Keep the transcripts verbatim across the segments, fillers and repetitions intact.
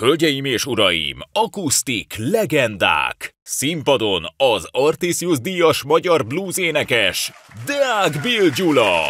Hölgyeim és uraim, akusztik legendák! Színpadon az Artisius díjas magyar blues énekes, Deák Bill Gyula!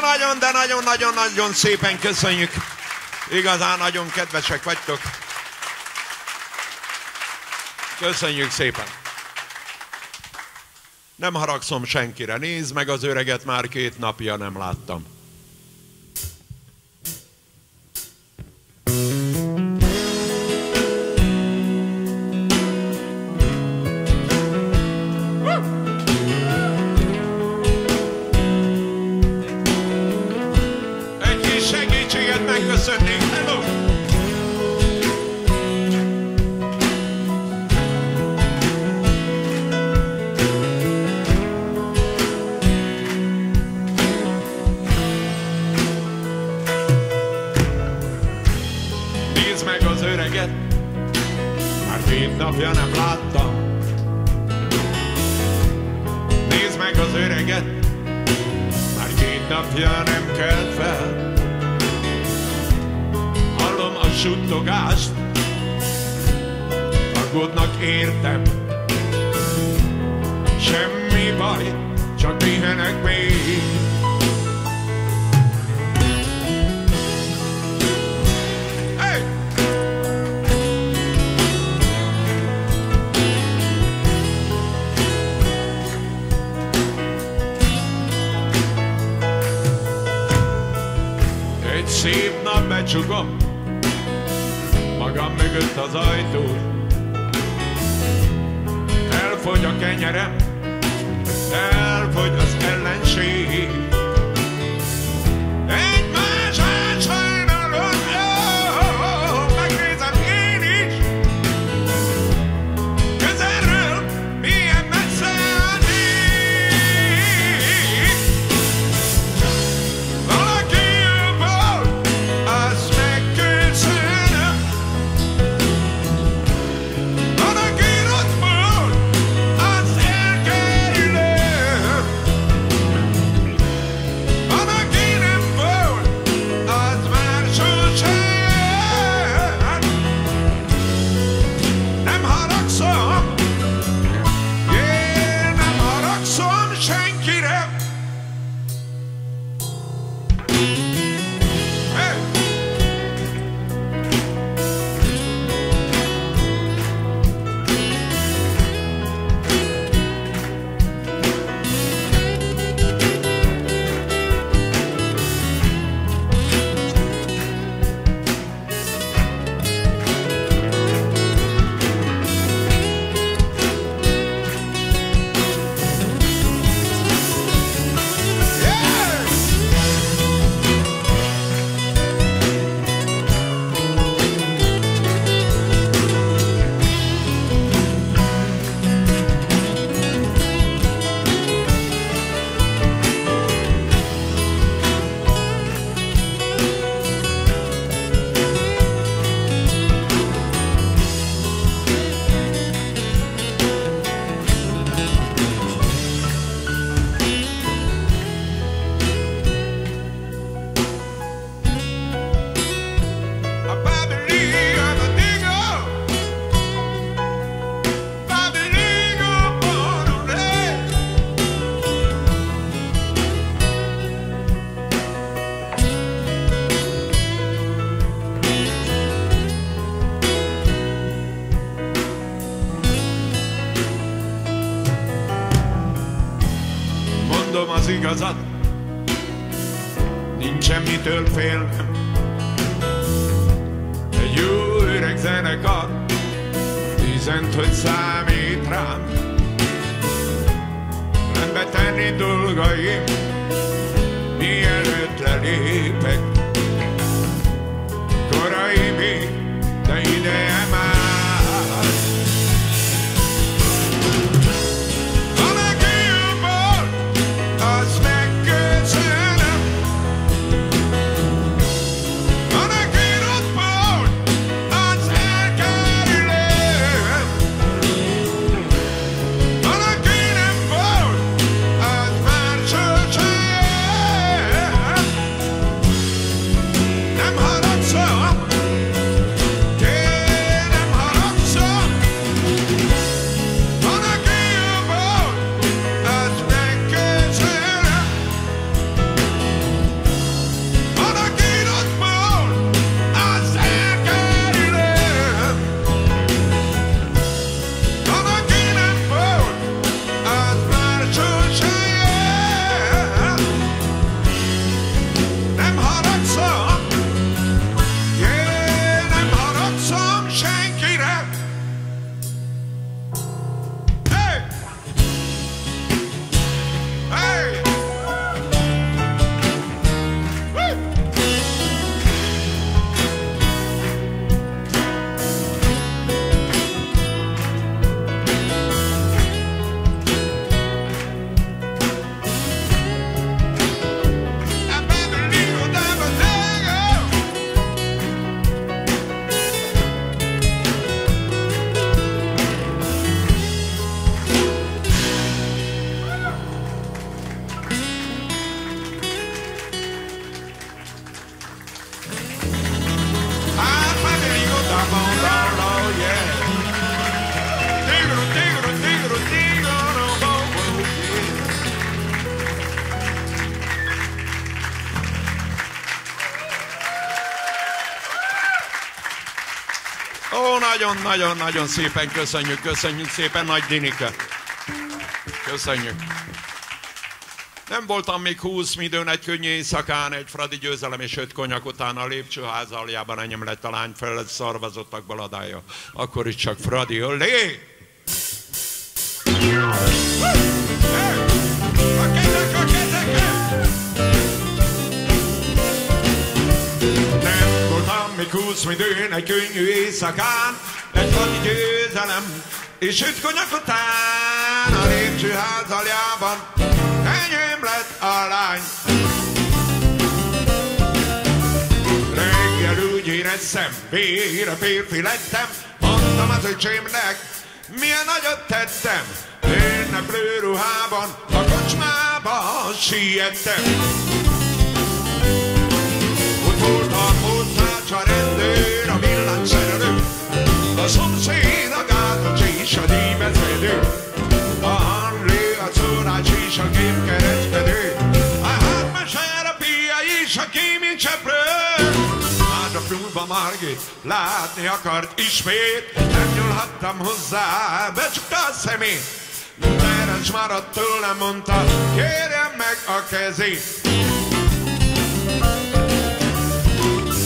nagyon, de nagyon-nagyon-nagyon szépen köszönjük. Igazán nagyon kedvesek vagytok. Köszönjük szépen. Nem haragszom senkire. Nézd meg az öreget, már két napja nem láttam. Igazad, nincs semmitől félnem. Egy jó öreg zenekar üzent, hogy számít rám. Rendbe tenni dolgaim, mielőtt lelépek. Korai még, de ideje már. Ó, nagyon-nagyon-nagyon szépen köszönjük, köszönjük szépen, Nagy Dínike. Köszönjük. Nem voltam még húsz midőn egy könnyű éjszakán, egy fradi győzelem és öt konyak után a lépcsőház aljában enyém lett a lány felett szarvazottak baladája. Akkor is csak fradi, öllé! A kezek, a kezeket! Nem voltam még húsz midőn egy könnyű éjszakán, egy fradi győzelem és öt konyak után a lépcsőház aljában enyém lett a lány. Reggel úgy éreztem, végre férfi lettem, mondtam az öcsémnek, milyen nagyot tettem. Ünneplő ruhában, a kocsmába siettem. Ott volt a kótács, a rendőr, a villanyszerelő, a szomszéd, a gázacsi és a díjvezető, a hanglő, a szórács és a képkereskedő, a hátmester, a pia és a kémincseprő. Már a flúba Margit látni akart ismét, nem nyúlhattam hozzá, becsukta a szemét. Teres maradt tőlem, mondta, kérjem meg a kezét.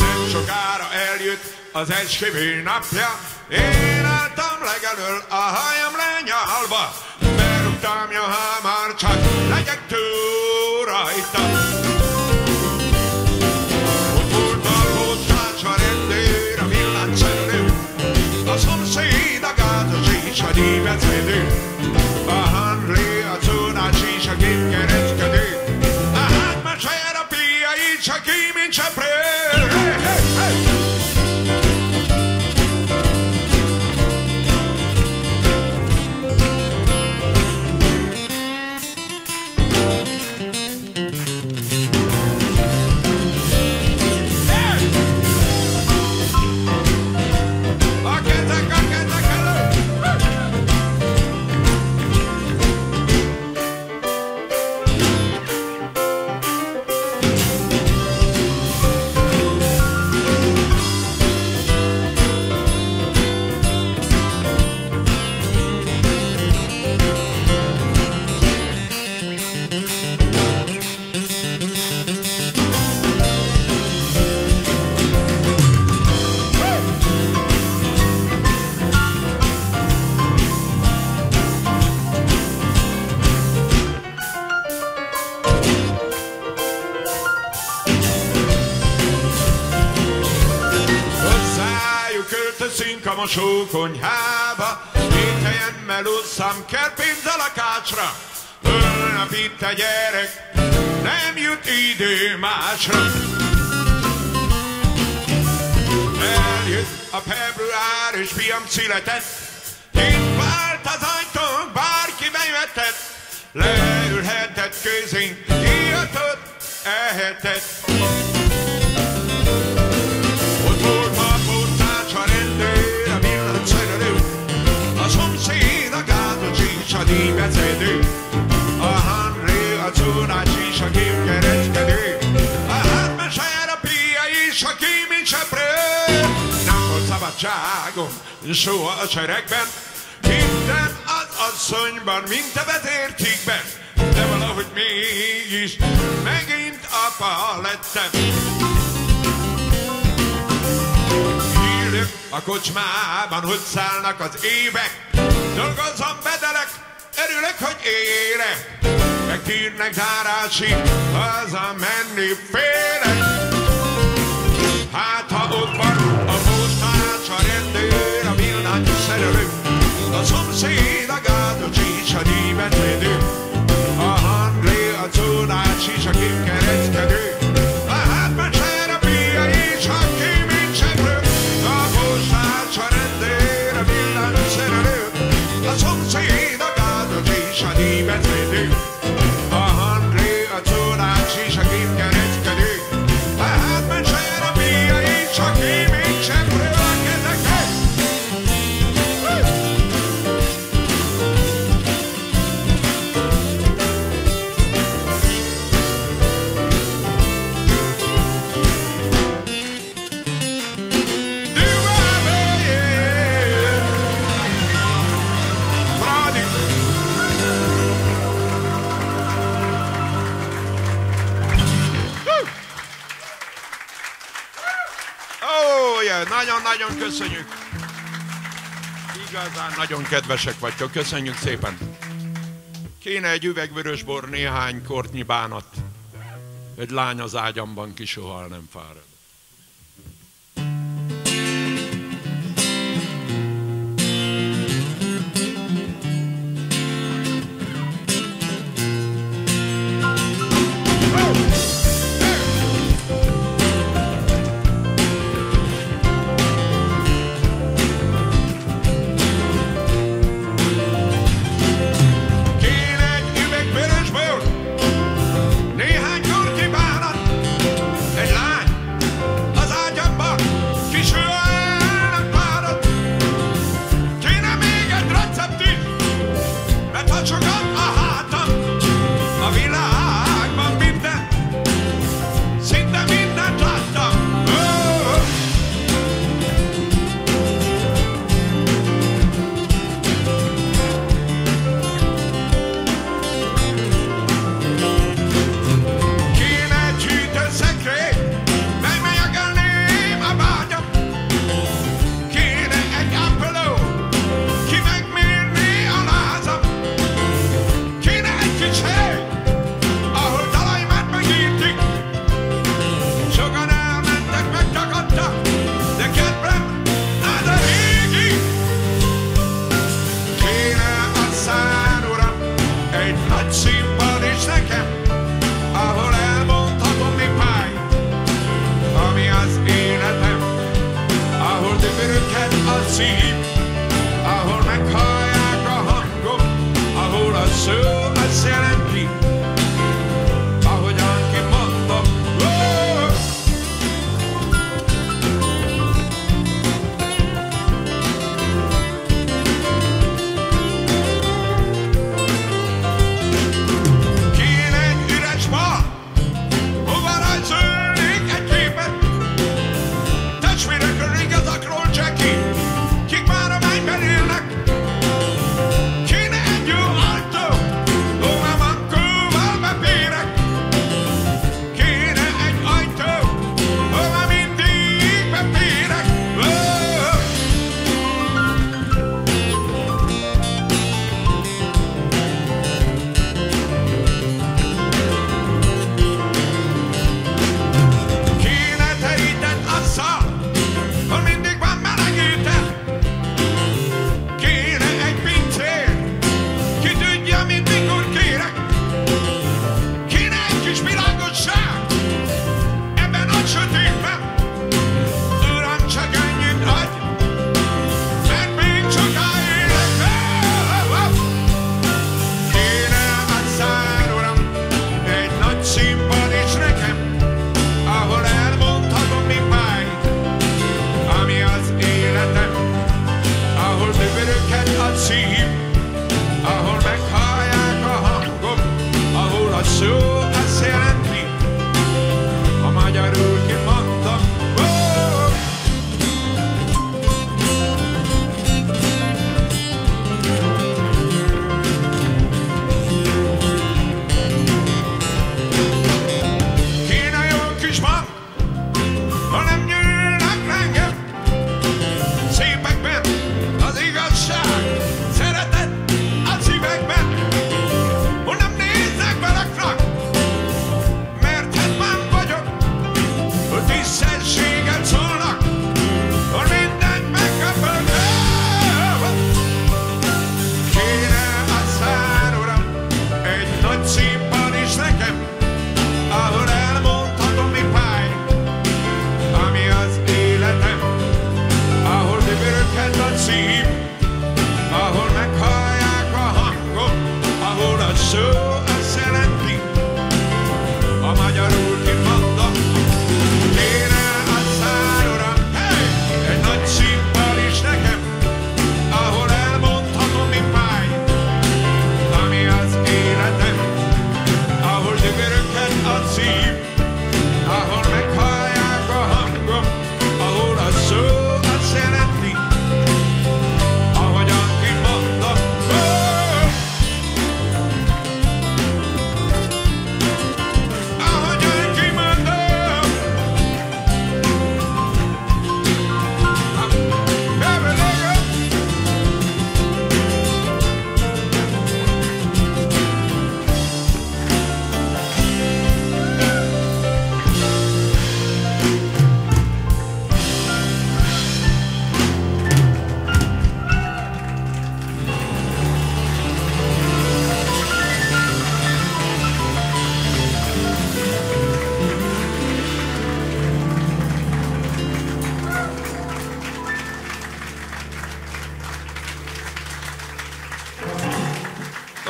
Nem sokára eljött az esküvő napja, én álltam legelől a hajam lenyalva. Berúgtam jó hamar, csak legyek túl rajta. Ott volt a kócsács, a rendőr, a villanyszerelő, a szomszéd, a gázos és a díjvezető, a hanglé, a cónács és a gépkereskedő, a hátmester, a pia és a kémincseprő. A mosókonyhába, két helyen melúsztam, kell pénz a lakácsra. Holnap itt a gyerek, nem jut idő másra. Eljött a február és fiam született, itt vált az ajtón, bárki bejöhetett. Leülhetett közénk, kiadott, elhetett. Ott volt a portács, a rendőr, a szomszéd, a gázocsi és a díjvezető, a hanglő, a cónács és a gépkereskedő, a hátmester, a pia és a kémincseprő. Nem volt szabadságom soha a seregben, minden az asszonyban, mint a vezércikben, de valahogy mégis megint apa lettem. A kocsmában, hogy szállnak az évek, dolgozom, bedelek, örülök, hogy élek. Megtűrnek zárásig, hazamenni félek. Hát ha ott van a postács, a rendőr, a villanyszerelő, a szomszéd, a gázocsi és a díjvezető, a hanglé, a cónács és a képkereskedő, a hátmester, a pia és a kémincseprő, a rendőr, a villanyszerelő, a szomszéd, a gázos és a díjvezető, a hanglő, a cónács és a gépkereskedő, a hátmester, a pia és a kémincseprő. A kezeket! Nagyon-nagyon köszönjük. Igazán nagyon kedvesek vagytok. Köszönjük szépen. Kéne egy üvegvörösbor, néhány kortnyi bánat. Egy lány az ágyamban, ki soha nem fárad.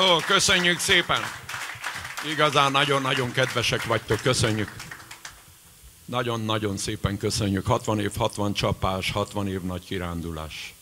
Jó, köszönjük szépen. Igazán nagyon-nagyon kedvesek vagytok, köszönjük. Nagyon-nagyon szépen köszönjük. hatvan év, hatvan csapás, hatvan év nagy kirándulás.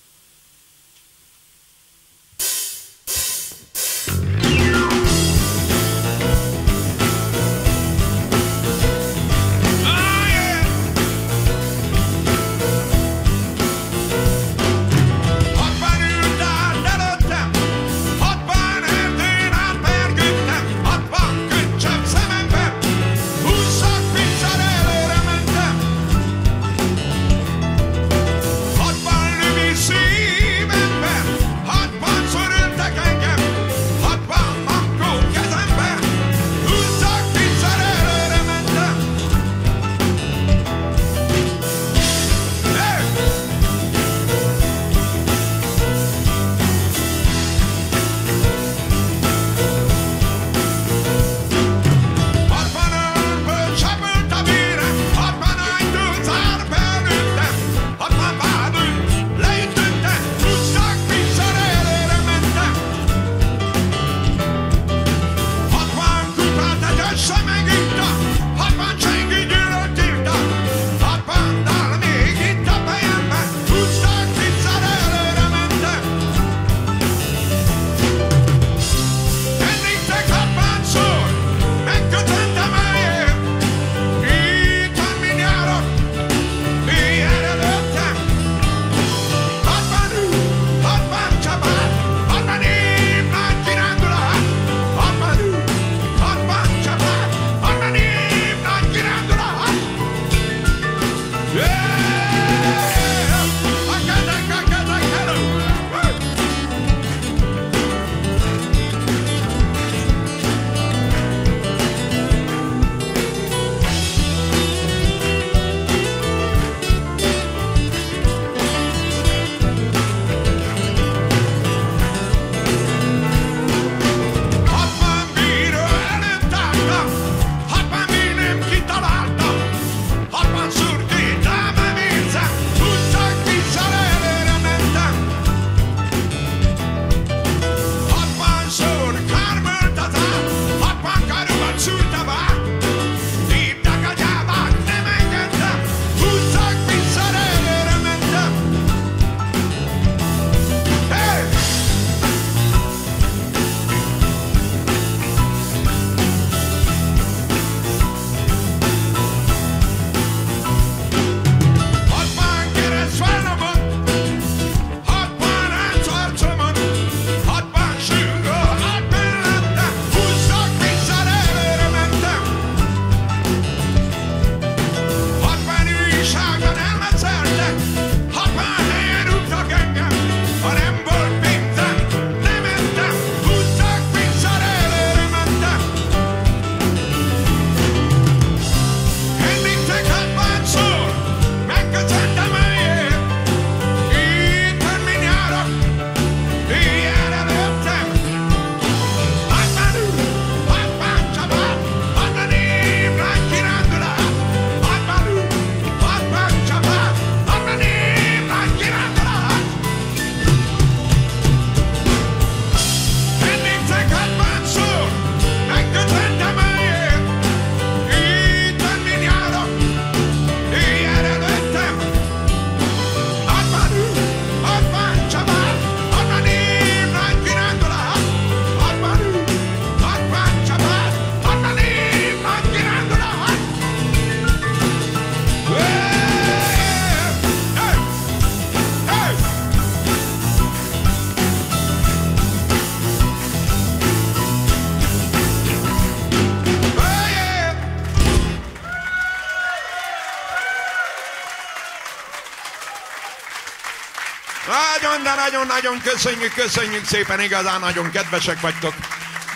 Nagyon-nagyon köszönjük, köszönjük szépen, igazán nagyon kedvesek vagytok.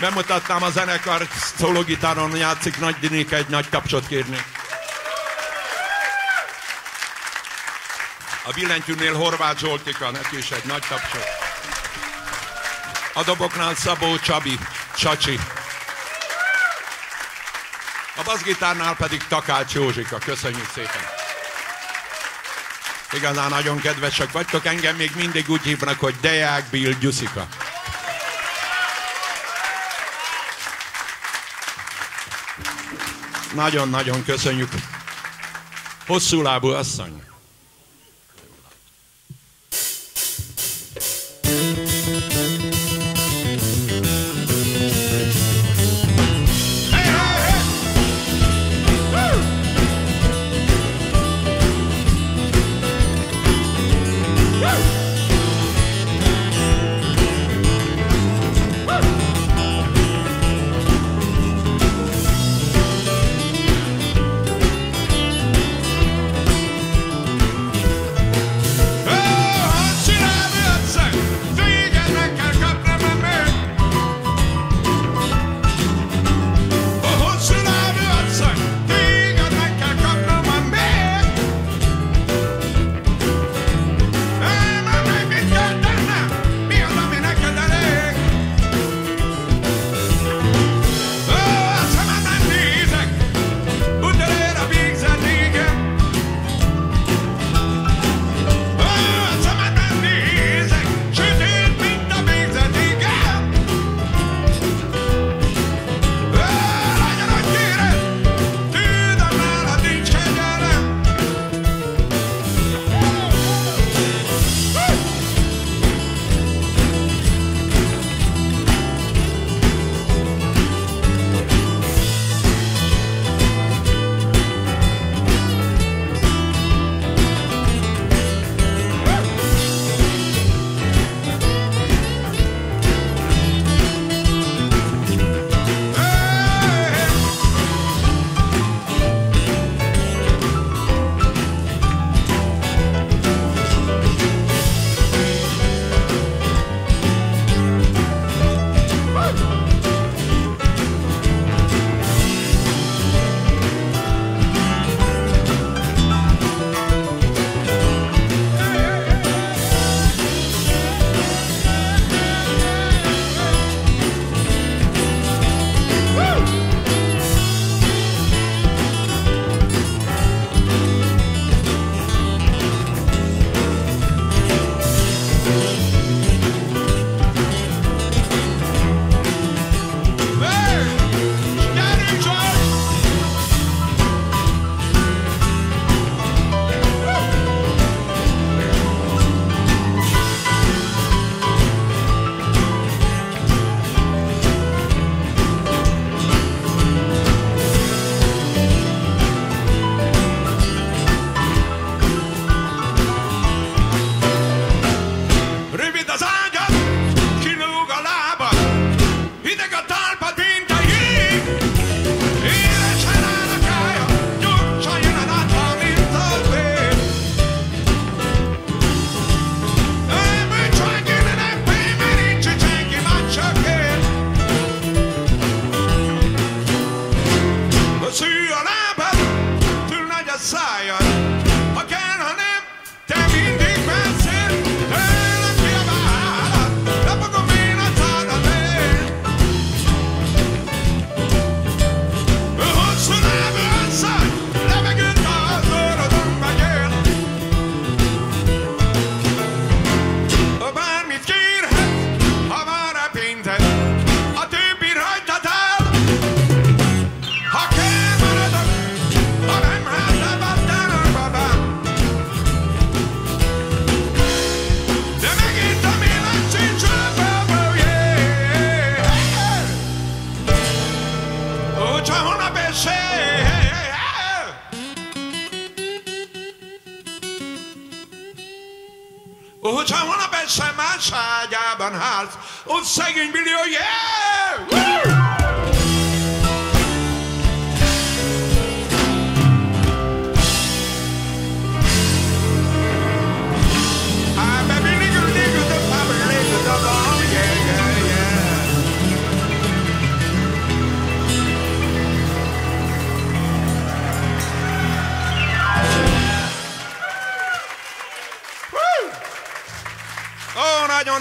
Bemutatnám a zenekart, szólógitáron játszik Nagy Dínike, egy nagy kapcsot kérnék. A billentyűnél Horváth Zsoltika, neki is egy nagy kapcsot. A doboknál Szabó Csabi, Csacsi. A basszgitárnál pedig Takács Józsika, köszönjük szépen. Igazán nagyon kedvesek vagytok, engem még mindig úgy hívnak, hogy Deák Bill Gyula. Nagyon-nagyon köszönjük. Hosszú lábú asszony.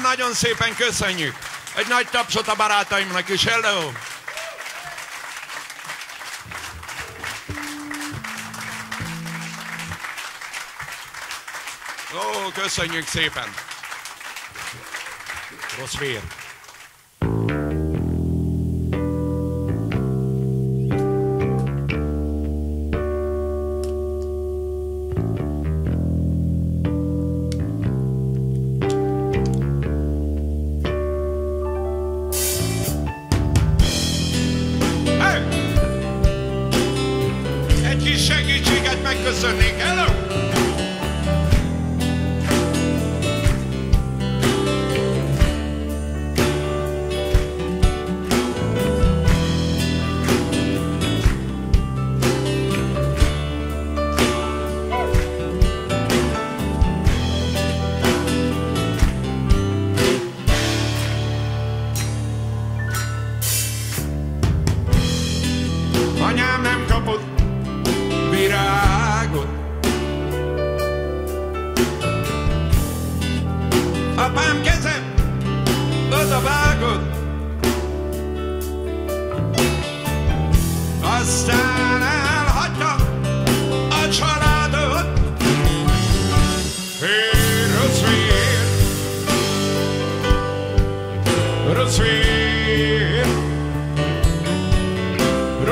Nagyon szépen köszönjük! Egy nagy tapsot a barátaimnak is, hello! Ó, köszönjük szépen! Rossz vér! segítséget megköszönnék. Hello!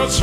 Rossz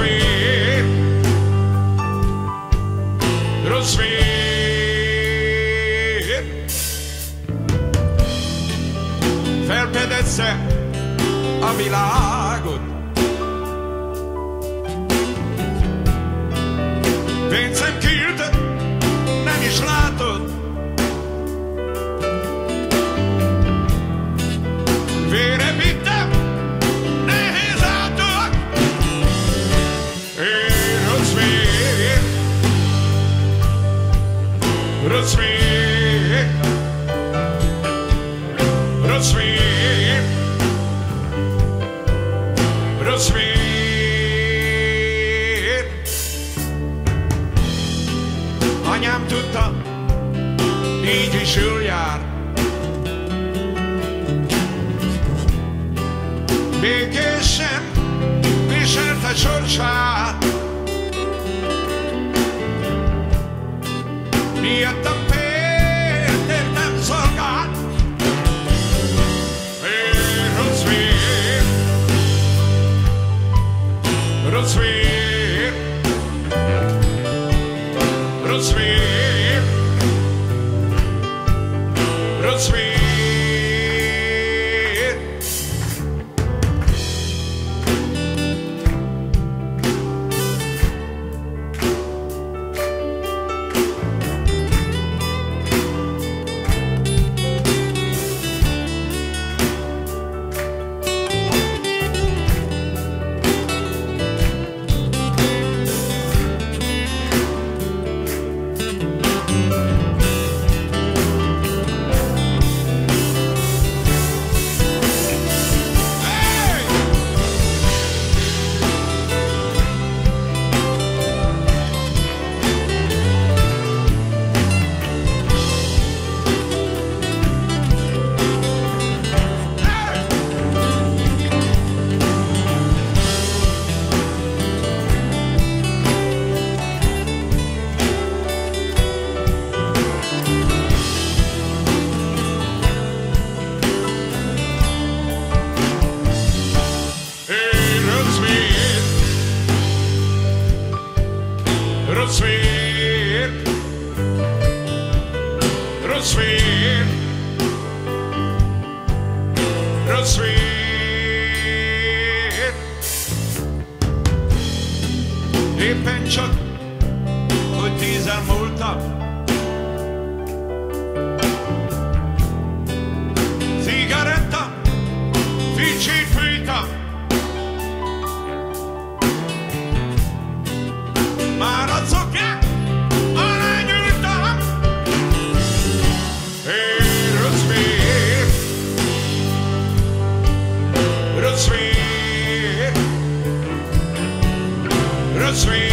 vér,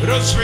rossz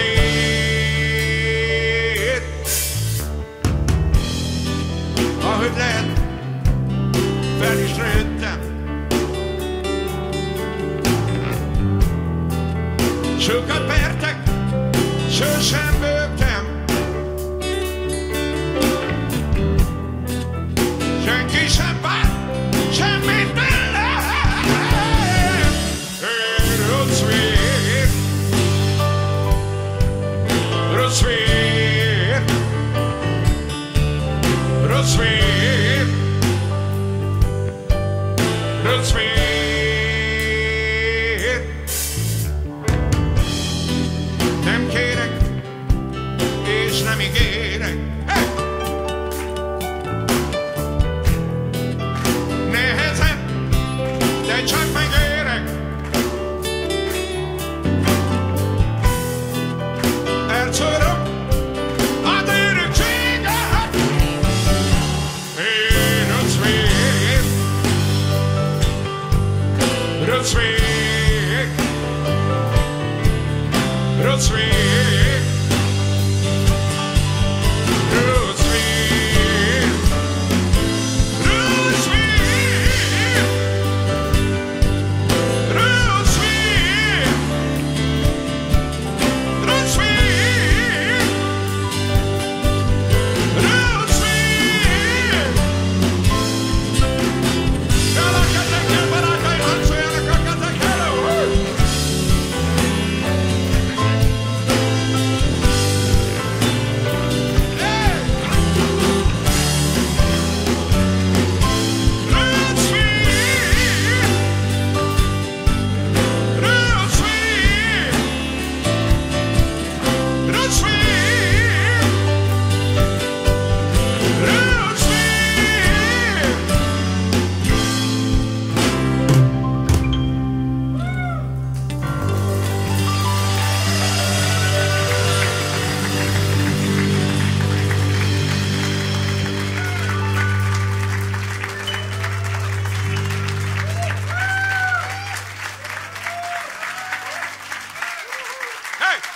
vér.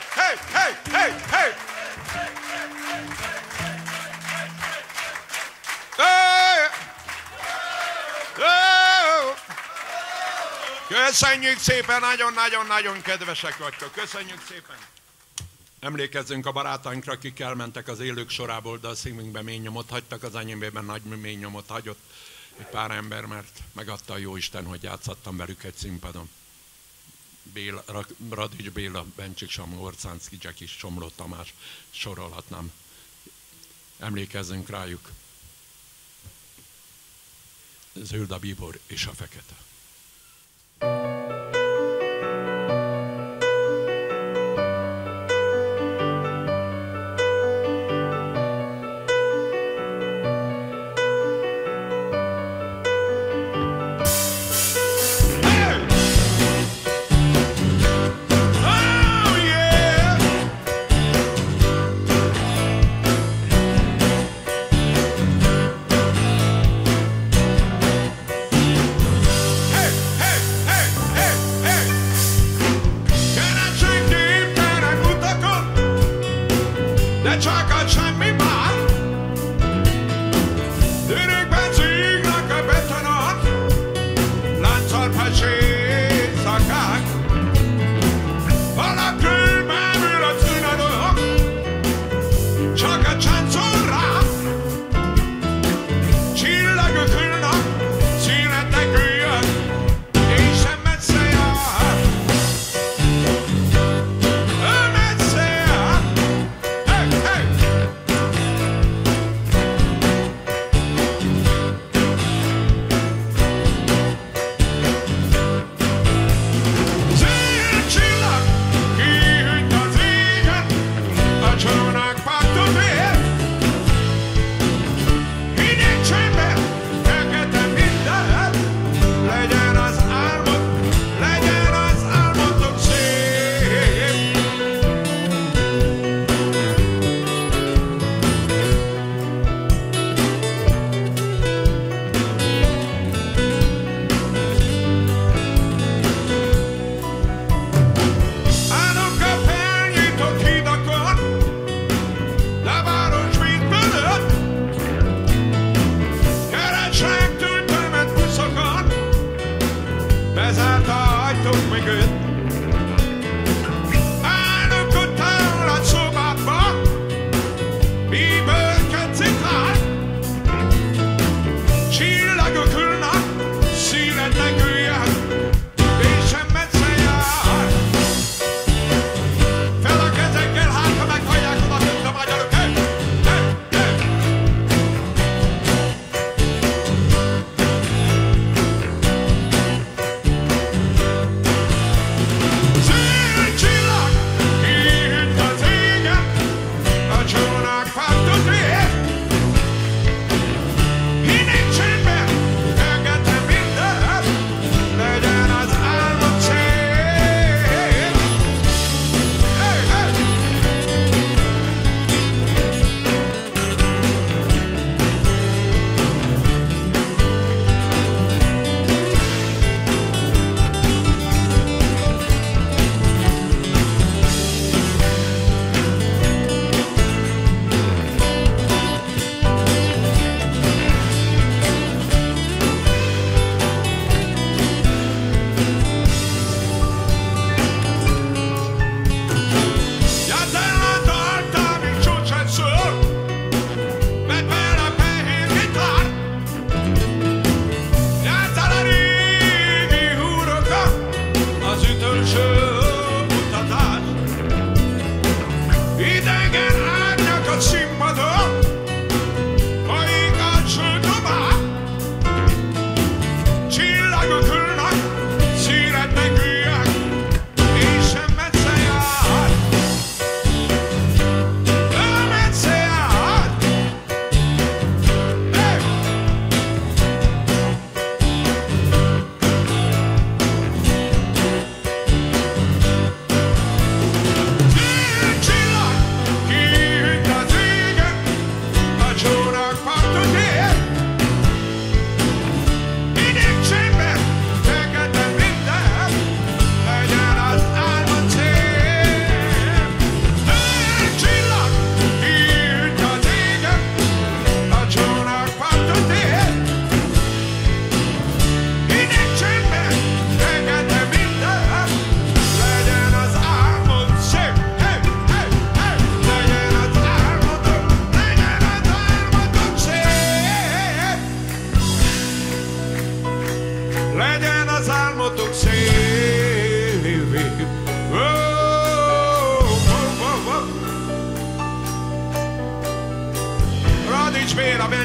hey, hey, hey, hey, hey! Köszönjük szépen, nagyon-nagyon-nagyon kedvesek vagytok. Köszönjük szépen. Emlékezzünk a barátainkra, akik elmentek az élők sorából, de a szívünkbe mély nyomot hagytak, az enyémben nagy mély nyomot hagyott egy pár ember, mert megadta a Jóisten, hogy játszhattam velük egy színpadon. Béla, Radics Béla, Bencsik Samu, Orszánszki, Jacky, Somló Tamás, sorolhatnám. Emlékezzünk rájuk. Zöld a bíbor és a fekete.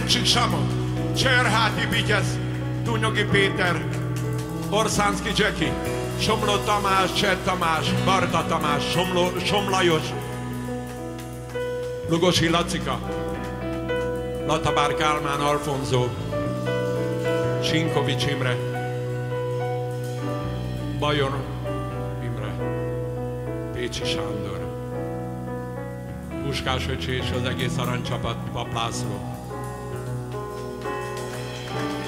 Bencsik Samu, Cserháti Bityesz, Dunyogi Péter, Orszánszki Jackie, Somló Tamás, Csett Tamás, Barta Tamás, Somló, Som Lajos, Lugosi Lacika, Latabár Kálmán, Alfonzó, Csinkovics Imre, Bajon Imre, Pécsi Sándor, Puská Söccsi és az egész aranycsapat, Paplászló,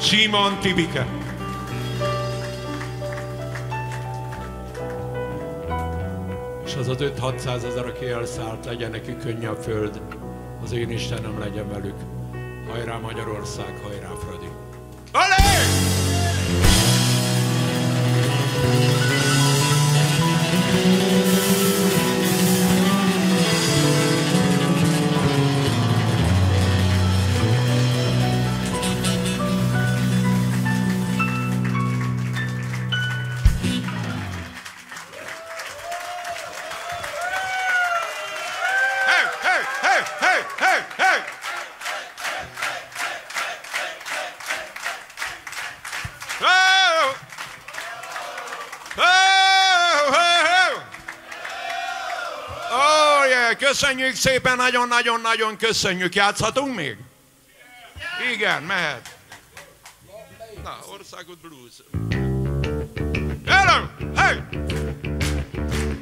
Simon Tibike, és az az öt-hatszáz ezer, aki elszállt, legyen neki könnyű a föld, az én Istenem legyen velük. Hajrá Magyarország, hajrá Fradi! Olé! Köszönjük szépen, nagyon-nagyon-nagyon köszönjük. Játszhatunk még? Igen, mehet. Na, országod blues. Hello! Hey! Let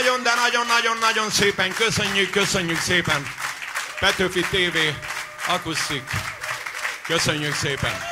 nagyon, de nagyon-nagyon-nagyon szépen köszönjük, köszönjük szépen. Petőfi té vé, Akusztik. Köszönjük szépen.